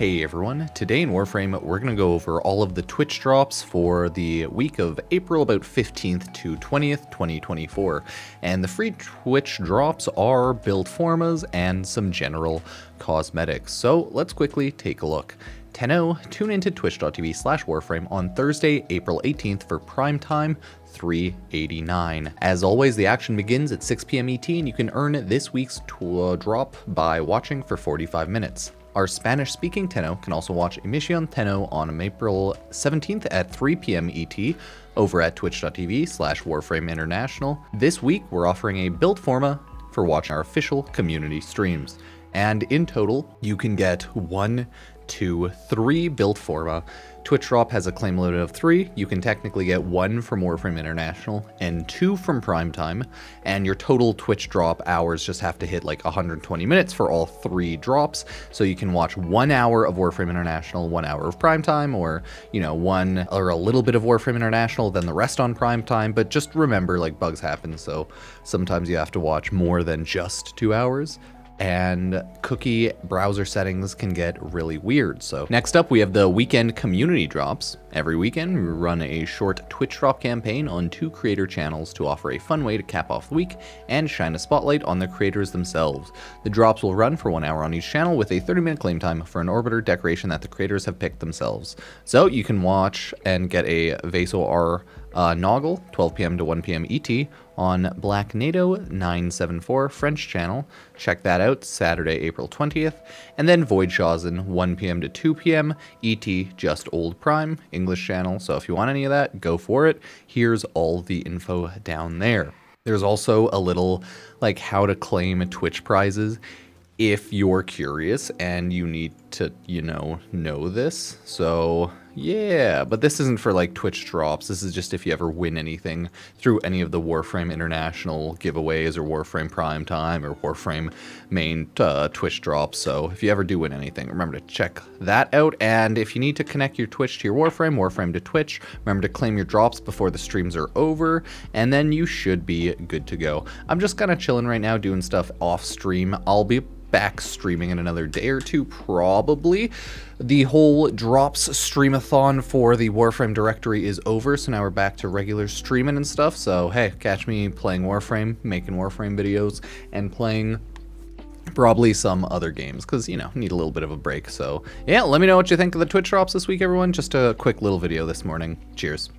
Hey everyone, today in Warframe, we're going to go over all of the Twitch drops for the week of April about 15th to 20th, 2024. And the free Twitch drops are build formas and some general cosmetics. So let's quickly take a look. Tenno, tune into twitch.tv/Warframe on Thursday, April 18th for Prime Time 389. As always, the action begins at 6 PM ET and you can earn this week's drop by watching for 45 minutes. Our Spanish-speaking Tenno can also watch Emission Tenno on April 17th at 3 PM ET over at twitch.tv/Warframe International. This week, we're offering a build forma for watching our official community streams. And in total, you can get 1, 2, 3 build forma. Twitch drop has a claim limit of 3. You can technically get 1 from Warframe International and 2 from Primetime, and your total Twitch drop hours just have to hit like 120 minutes for all 3 drops. So you can watch 1 hour of Warframe International, 1 hour of Primetime, or you know, one or a little bit of Warframe International, then the rest on Primetime. But just remember, like, bugs happen, so sometimes you have to watch more than just 2 hours. And cookie browser settings can get really weird. So next up, we have the weekend community drops. Every weekend, we run a short Twitch drop campaign on 2 creator channels to offer a fun way to cap off the week and shine a spotlight on the creators themselves. The drops will run for 1 hour on each channel with a 30-minute claim time for an orbiter decoration that the creators have picked themselves. So you can watch and get a VASO-R Noggle, 12 PM to 1 PM ET on Black NATO 974 French channel. Check that out Saturday, April 20th. And then Void Shawzin, 1 PM to 2 PM ET, Just Old Prime, English channel. So if you want any of that, go for it. Here's all the info down there. There's also a little like how to claim Twitch prizes if you're curious and you need to, you know this. So yeah, but this isn't for like Twitch drops. This is just if you ever win anything through any of the Warframe International giveaways or Warframe Prime Time or Warframe main Twitch drops. So if you ever do win anything, remember to check that out. And if you need to connect your Twitch to your Warframe, Warframe to Twitch, remember to claim your drops before the streams are over, and then you should be good to go. I'm just kind of chilling right now, doing stuff off stream. I'll be back streaming in another day or two, probably. The whole drops streamathon for the Warframe directory is over, so now we're back to regular streaming and stuff. So hey, catch me playing Warframe, making Warframe videos, and playing probably some other games, because, you know, need a little bit of a break. So yeah, let me know what you think of the Twitch drops this week, everyone. Just a quick little video this morning. Cheers.